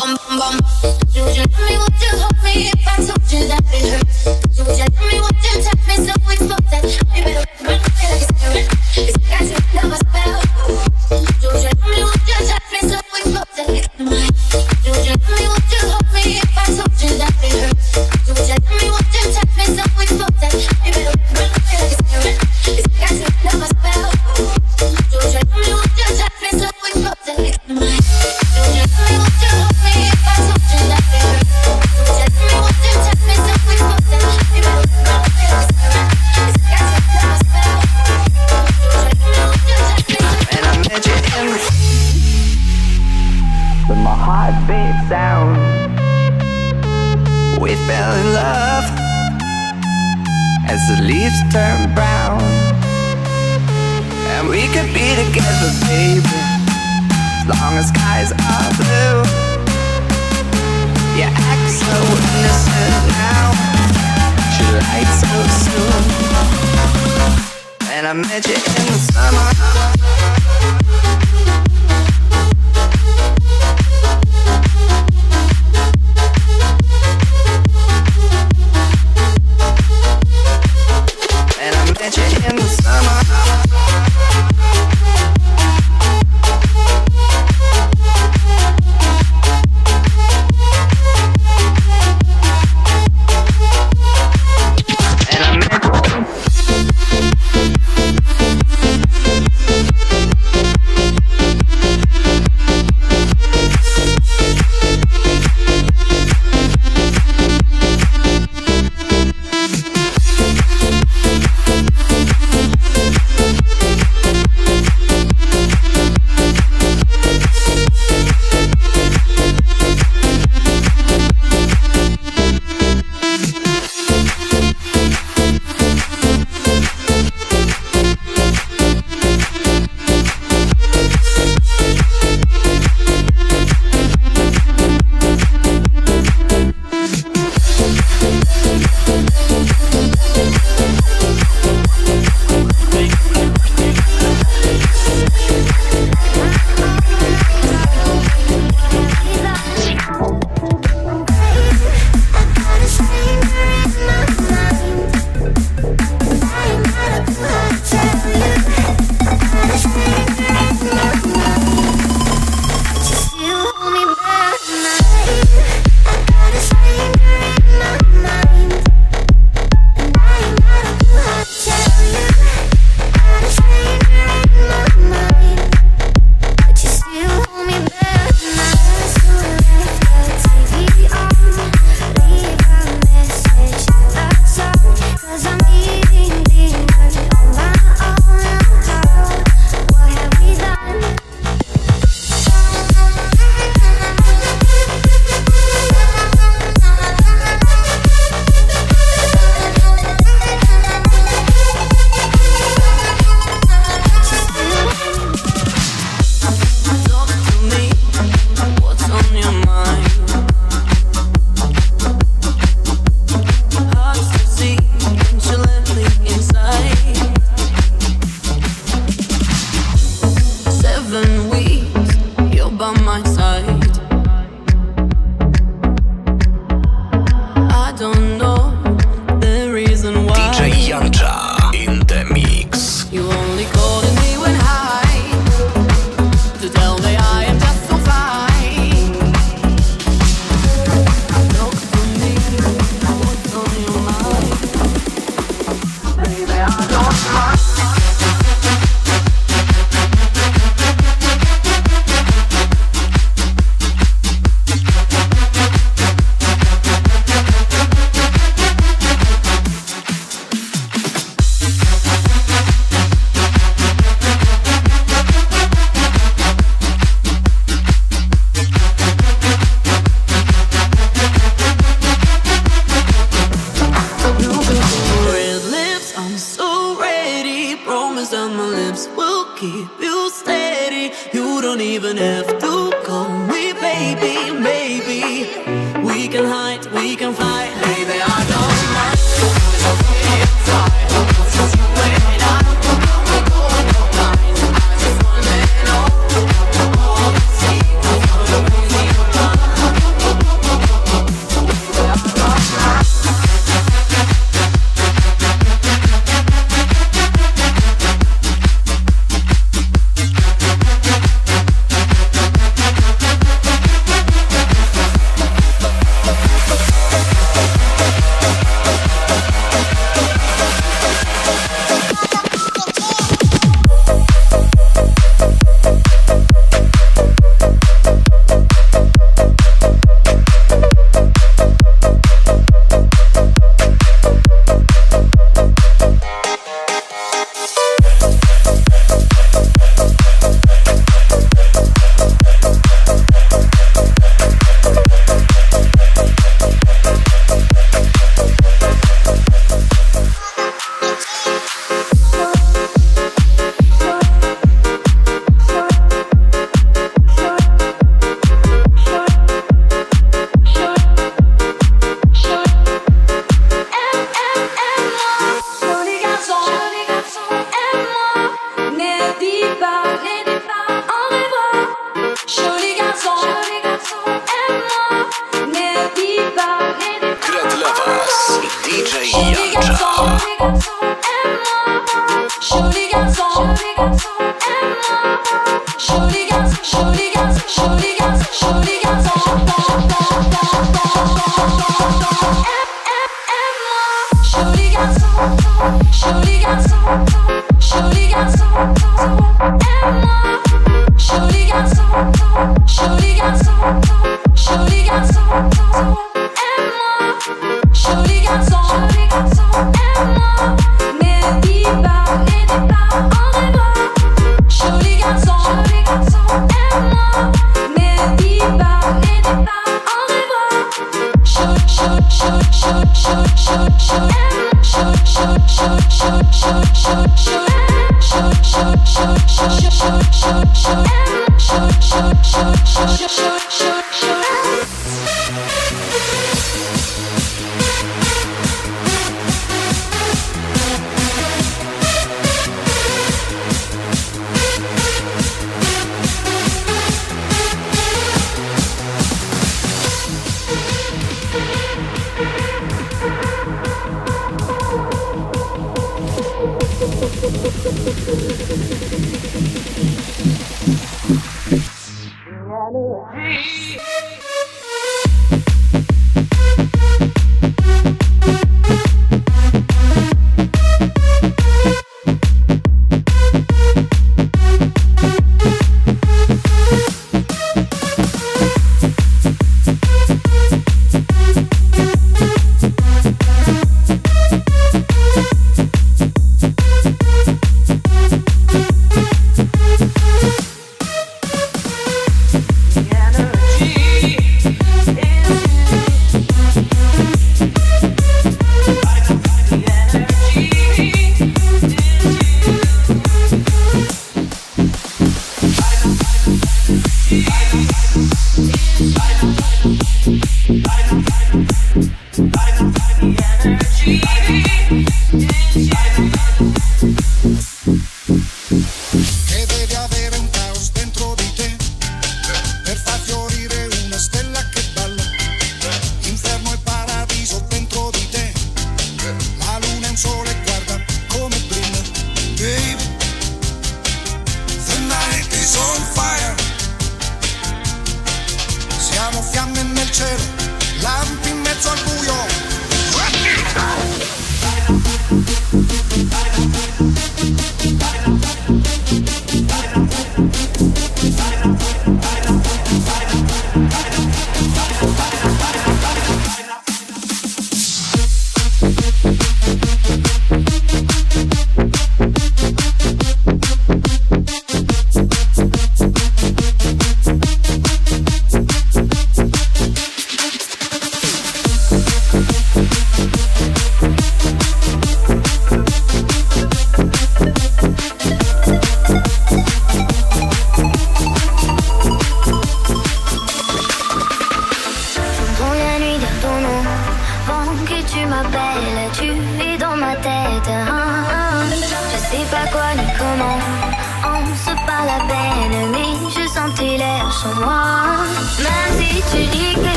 bum bum bum. Would you love me? Would you hold me if I told you that it hurts? Would you love me? Would you touch me so exposed that I better run away like a spirit? 'Cause I got you under my spell. Would you love me? Would you touch me so exposed that it's in my head? Would you love me? Would you hold me if I told you that it hurts? Would you love me? Would you touch me so exposed that I better run away like a spirit? 'Cause I got you under my spell. Would you love me? Would you touch me so exposed that it's in my head? Sound. We fell in love as the leaves turn brown, and we could be together, baby, as long as skies are blue. You act so innocent now, but you lied so soon. And I met you in the summer.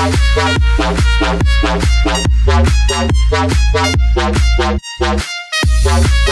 You, ooh, ah, ooh,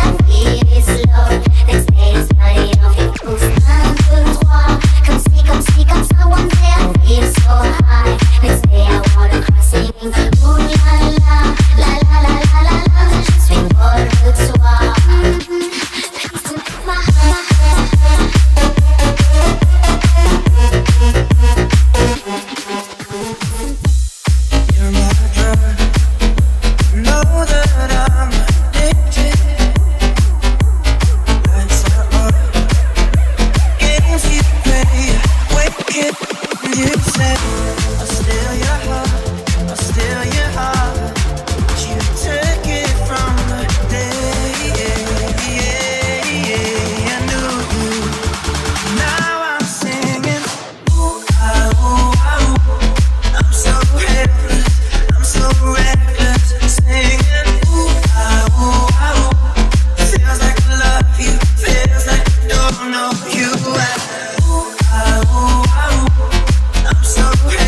ah, ooh. I'm so ready.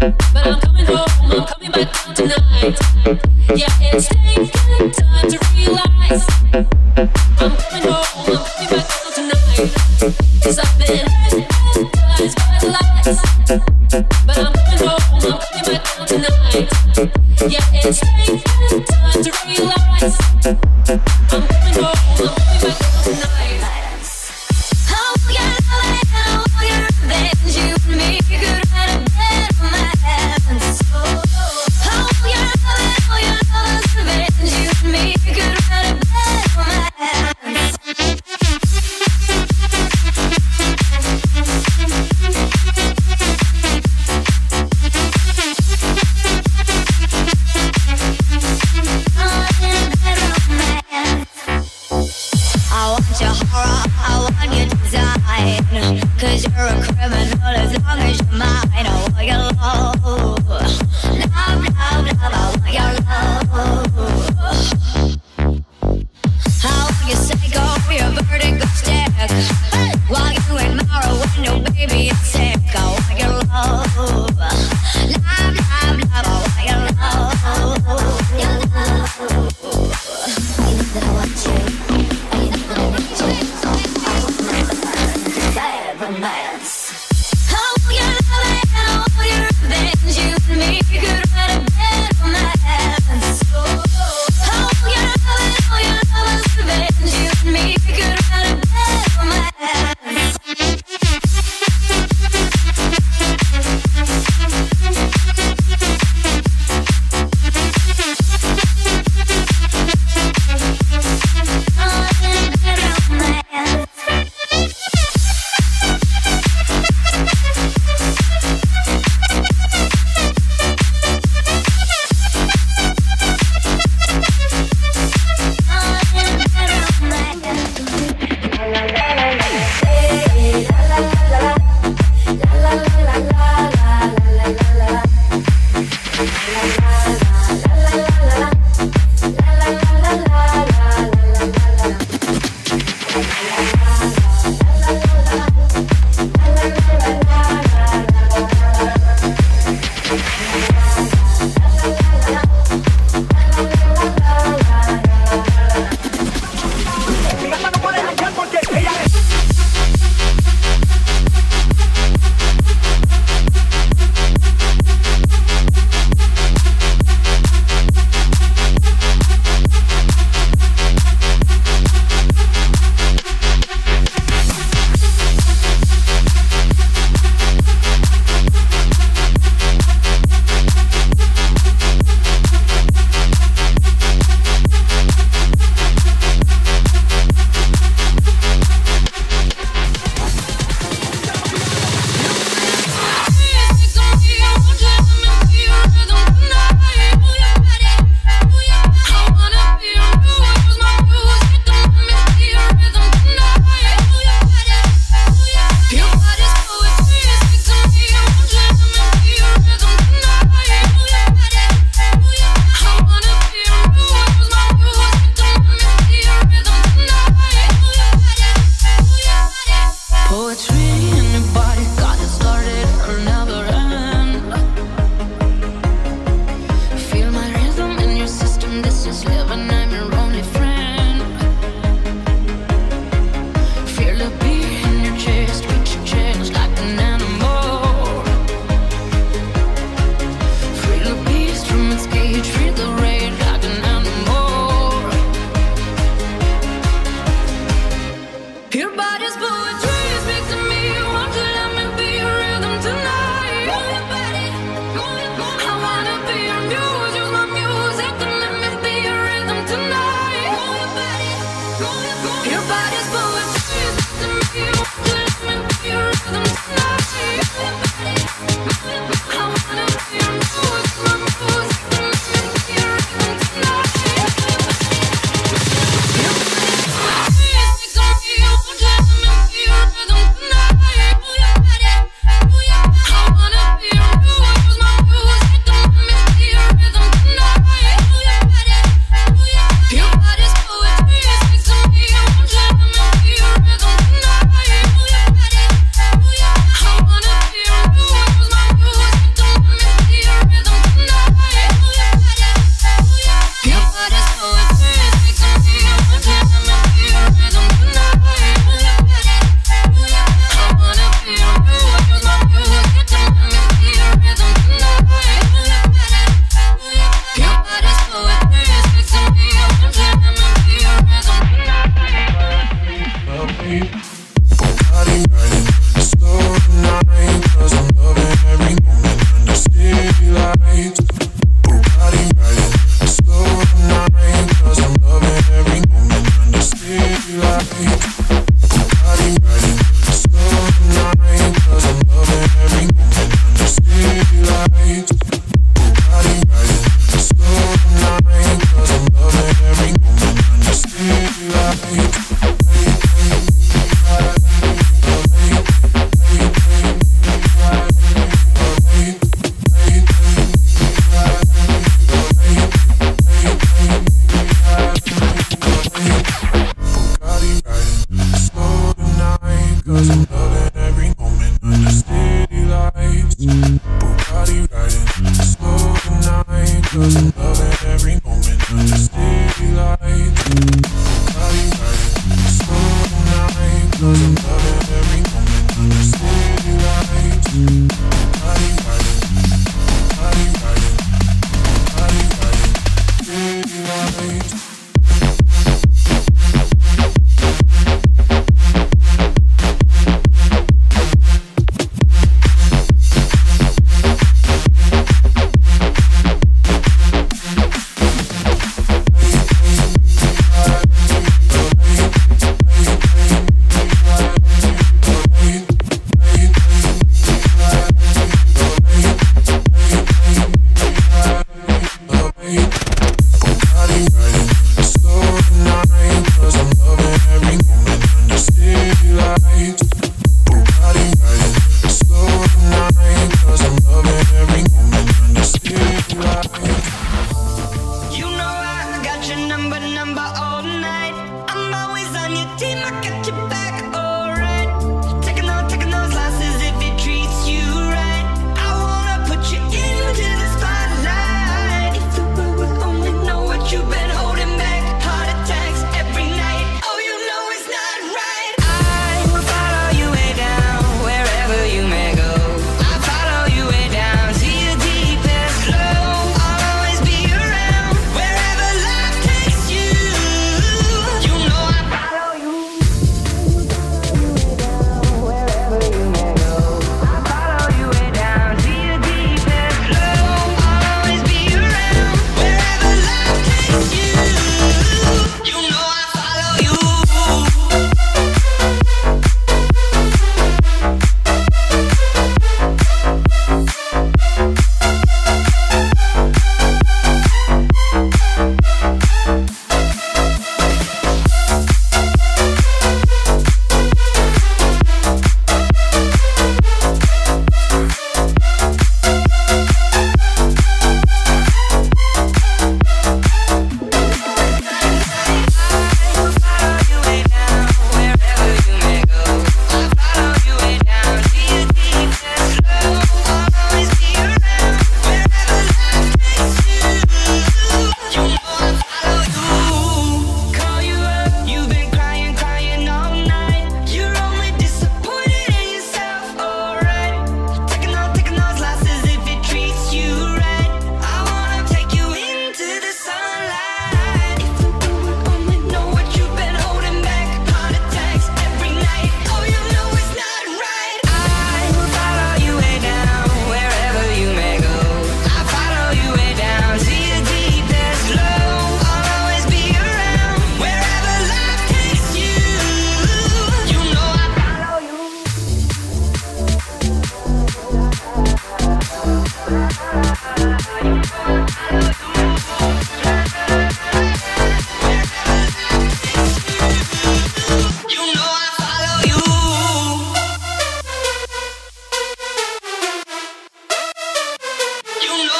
but I'm coming home, I'm coming back down tonight. Yeah, it's taking time to realize I'm coming home, I'm coming back down tonight. 'Cause I've been hypnotized by the lies, but I'm coming home, I'm coming back down tonight. Yeah, it's taking time to realize I'm coming home, I'm coming back down tonight. Oh yeah, oh yeah, revenge, you and me could write a bed on my hands. Oh yeah, oh yeah, love's revenge, you and me could write a bed on my hands. I'm in a bed on my hands. You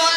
know